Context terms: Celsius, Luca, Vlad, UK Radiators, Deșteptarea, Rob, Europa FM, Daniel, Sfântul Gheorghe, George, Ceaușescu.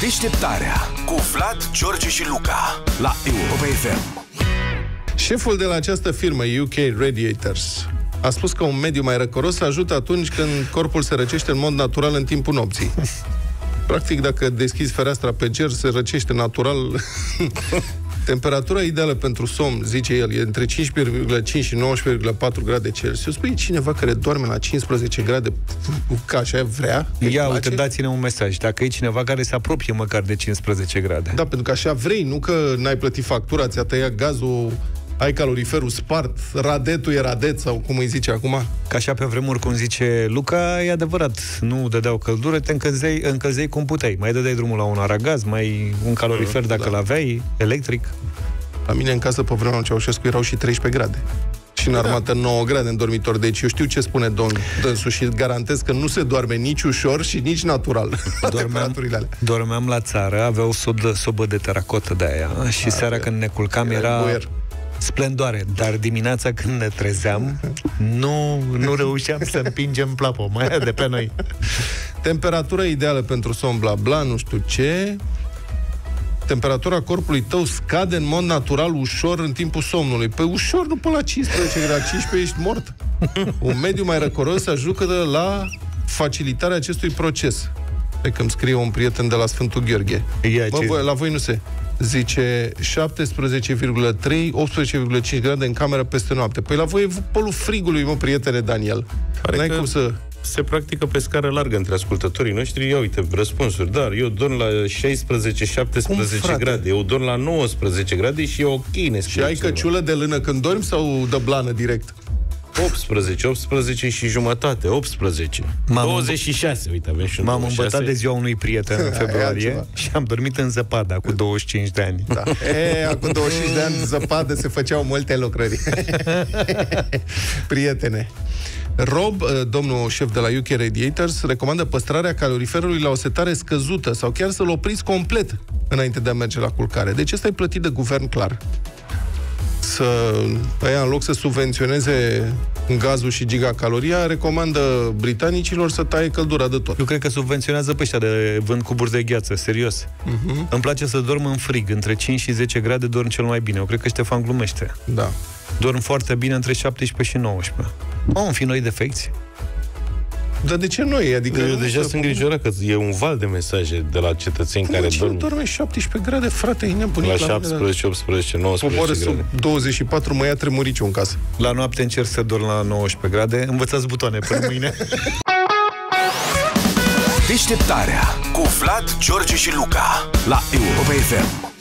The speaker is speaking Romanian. Deșteptarea cu Vlad, George și Luca la Europa FM. Șeful de la această firmă, UK Radiators, a spus că un mediu mai răcoros ajută atunci când corpul se răcește în mod natural în timpul nopții. Practic, dacă deschizi fereastra pe ger, se răcește natural. Temperatura ideală pentru somn, zice el, e între 15,5 și 19,4 grade Celsius. Păi cineva care doarme la 15 grade, ca așa vrea... Ia, uite, dați-ne un mesaj. Dacă e cineva care se apropie măcar de 15 grade. Da, pentru că așa vrei, nu că n-ai plătit factura, ți-a tăiat gazul... Ai caloriferul spart, radetul e radet, sau cum îi zice acum? Ca așa pe vremuri, cum zice Luca, e adevărat. Nu dădeau căldură, te încălzeai cum puteai. Mai dădeai drumul la un aragaz, mai un calorifer dacă l-aveai, electric. La mine în casă, pe vremea lui Ceaușescu, erau și 13 grade. Și în armată 9 grade în dormitor. Deci eu știu ce spune domnul Dânsu și garantez că nu se doarme nici ușor și nici natural. Dormeam la țară, avea o sobă de teracotă de aia și seara când ne culcam era... splendoare, dar dimineața când ne trezeam, nu reușeam să împingem plapă, mai aia de pe noi. Temperatura ideală pentru somn, bla bla, nu știu ce. Temperatura corpului tău scade în mod natural ușor în timpul somnului. Păi ușor, nu până la 15 grade, 15 ești mort. Un mediu mai răcoros ajută la facilitarea acestui proces. Pe când scrie un prieten de la Sfântul Gheorghe. La voi nu se... Zice 17,3, 18,5 grade în cameră peste noapte. Păi la voi e polul frigului, mă, prietene Daniel. N-ai cum să... Se practică pe scară largă între ascultătorii noștri. Ia uite, răspunsuri. Dar eu dorm la 16-17 grade. Eu dorm la 19 grade și e ok, ne spune. Și ai căciulă de lână când dormi sau de blană direct? 18 și jumătate, 18. 26, uite, avem și un 26. M-am îmbătat de ziua unui prieten în februarie și am dormit în zăpadă cu 25 de ani. Da. Acum 25 de ani zăpadă se făceau multe lucrări. Prietene. Rob, domnul șef de la UK Radiators, recomandă păstrarea caloriferului la o setare scăzută sau chiar să-l opriți complet înainte de a merge la culcare. Deci ăsta e plătit de guvern, clar. Aia, în loc să subvenționeze gazul și gigacaloria, recomandă britanicilor să taie căldura de tot. Eu cred că subvenționează pe ăștia de vând cuburi de gheață, serios. Îmi place să dorm în frig, între 5 și 10 grade dorm cel mai bine. Eu cred că Ștefan glumește. Da. Dorm foarte bine între 17 și 19. Am fi noi defecți? Dar de ce noi? Adică eu deja sunt îngrijorat că e un val de mesaje de la cetățeni care dorm. Dorme 17 grade, frate, e nebunit. La 17, 18, 19 grade. Poporă sub 24, mă ia tremuriciu în casă. La noapte încerc să dorm la 19 grade. Învățați butoane până mâine. Deșteptarea cu Vlad, George și Luca la Europa FM.